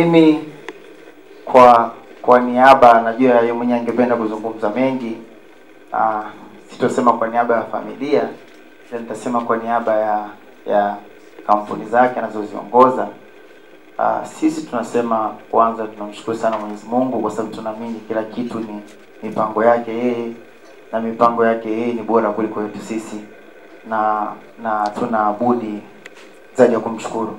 Mimi kwa niaba najua yeye mwenyewe angependa kuzungumza mengi. Sitosema kwa niaba ya familia, nitasema kwa niaba ya kampuni zake anazoziongoza. Sisi tunasema kwanza tunamshukuru sana Mwenyezi Mungu kwa sababu tunaamini kila kitu ni mipango yake yeye, na mipango yake yeye ni bora kuliko yetu sisi, na tunabudi zaidi ya kumshukuru.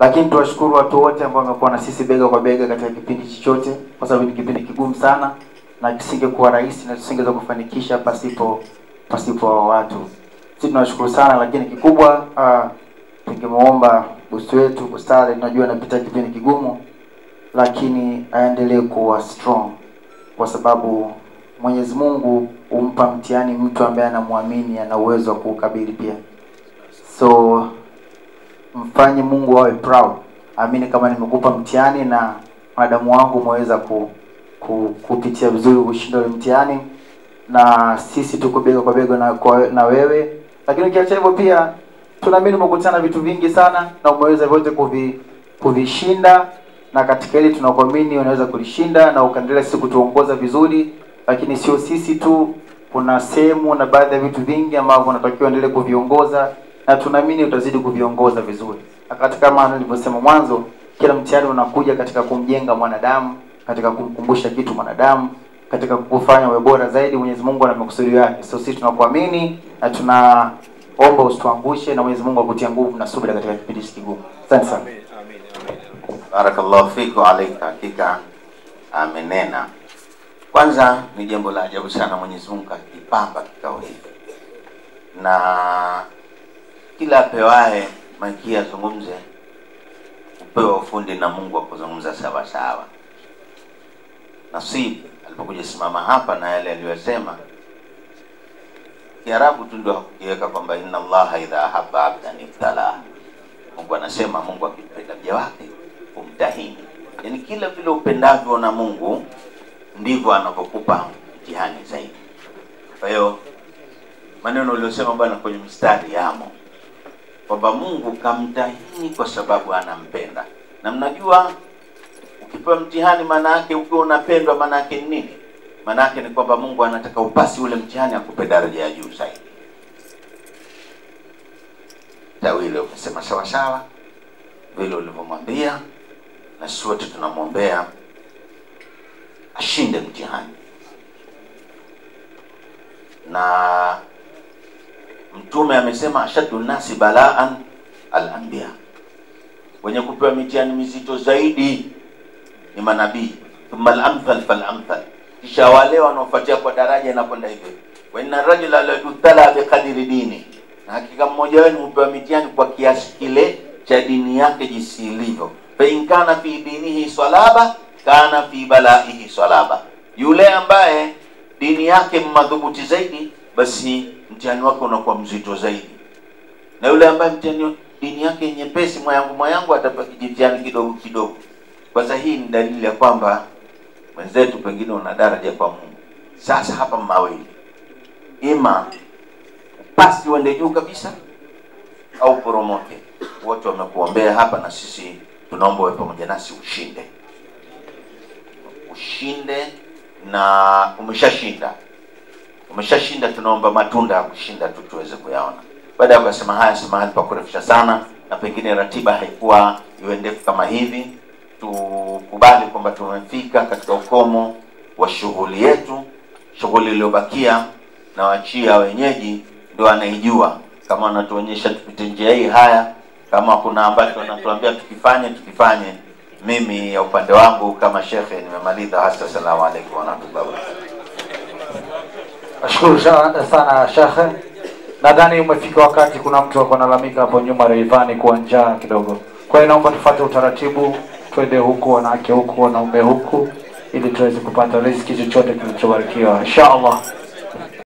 Lakini tuwashukuru watu wote ambao wamekuwa na sisi bega kwa bega katika kipindi chochote, kwa sababu ni kipindi kigumu sana na kisingekuwa rahisi na tusingeweza kufanikisha pasipo watu. Sisi tunashukuru sana, lakini kikubwa tungemuomba boss wetu Kustale, tunajua anapita kipindi kigumu, lakini aendelee kuwa strong kwa sababu Mwenyezi Mungu humpa mtihani mtu ambaye anamuamini ana uwezo wa kukabili pia. So mfanye Mungu awe proud. Amini kama nimekupa mtihani na mwanadamu wangu umeweza kupitia vizuri kushinda ile mtihani, na sisi tuko bega kwa bega na wewe. Lakini ukiacha hivyo pia tunaamini umekutana vitu vingi sana na umeweza vyote kuvishinda, na katika hili tunakuamini unaweza kulishinda na ukaendelea sisi kutuongoza vizuri. Lakini sio sisi tu, kuna sehemu na baadhi ya vitu vingi ambavyo unatakiwa endelee kuviongoza, na tunaamini utazidi kuviongoza vizuri. Akati kama nilivyosema mwanzo, kila mtihani unakuja katika kumjenga mwanadamu, katika kumkumbusha kitu mwanadamu, katika kukufanya uwe bora zaidi. Mwenyezi Mungu ana makusudi yake. So sisi tunakuamini na tunaomba usituangushe, na Mwenyezi Mungu akutie nguvu na subira katika kipindi kigumu. Asante sana. Amin. Barakallahu fiku alaika, hakika amenena. Kwanza ni jambo la ajabu sana Mwenyezi Mungu akipamba kikao hiki. Na kila pewae maiki azungumze upewa ufundi na Mungu akuzungumza sawa sawa. Nasib alipokuja simama hapa na yale aliyosema Kiarabu tu ndio hakuweka kwamba inna Allaha idha habba abdan ibtala. Mungu anasema Mungu akimpenda mja wake humtahini. Yaani kila vile upendavyo na Mungu ndivyo anapokupa mtihani zaidi. Kwa hiyo maneno uliyosema bwana kwenye mstari yamo, kwamba Mungu kamtahini kwa sababu anampenda. Na mnajua ukipewa mtihani maana yake ukiwa unapendwa maana yake ni nini? Maana yake ni kwamba Mungu anataka upasi ule mtihani akupe daraja ya juu zaidi. Tawile ukasema sawa sawa vile ulivyomwambia, na sote tunamwombea ashinde mtihani. Na Mtume amesema ashadu nasi balaan al-anbiya, wenye kupewa mitihani mizito zaidi ni manabii. Thumma al-amthal fal-amthal, kisha wale wanaofuatia kwa daraja inakwenda hivyo. Wa inna rajula la yutala bi qadri dini, na hakika mmoja wenu hupewa mitihani kwa kiasi kile cha dini yake jinsi ilivyo. Fa in kana fi dinihi salaba kana fi balaihi salaba, yule ambaye dini yake madhubuti zaidi basi mtihani wake unakuwa mzito zaidi, na yule ambaye mtihani dini yake nyepesi, mwayangu atapata kijitihani kidogo kidogo. Kwanza hii ni dalili ya kwamba mwenzetu pengine una daraja kwa Mungu. Sasa hapa mawili, ima upasi uende juu kabisa au promote. Wote wamekuombea hapa, na sisi tunaomba wewe pamoja nasi ushinde, na umeshashinda, tunaomba matunda ya kushinda tu tuweze kuyaona. Baada ya kusema haya, samahani kwa kurefisha sana, na pengine ratiba haikuwa iwe ndefu kama hivi. Tukubali kwamba tumefika katika ukomo wa shughuli yetu. Shughuli iliyobakia na wachia wenyeji ndio anaijua, kama anatuonyesha tupite njia hii, haya. Kama kuna ambacho anatuambia tukifanye. Mimi ya upande wangu kama shekhe nimemaliza. Hasa salamu alaykum wa rahmatullahi wa barakatuh. Ashukuru sana shekhe. Nadhani umefika wakati, kuna mtu akanalamika hapo nyuma Reivani kwa njaa kidogo. Kwa hiyo naomba tufuate utaratibu, twende huku wanawake huku wanaume huku, ili tuweze kupata riziki chochote kinachobarikiwa inshallah.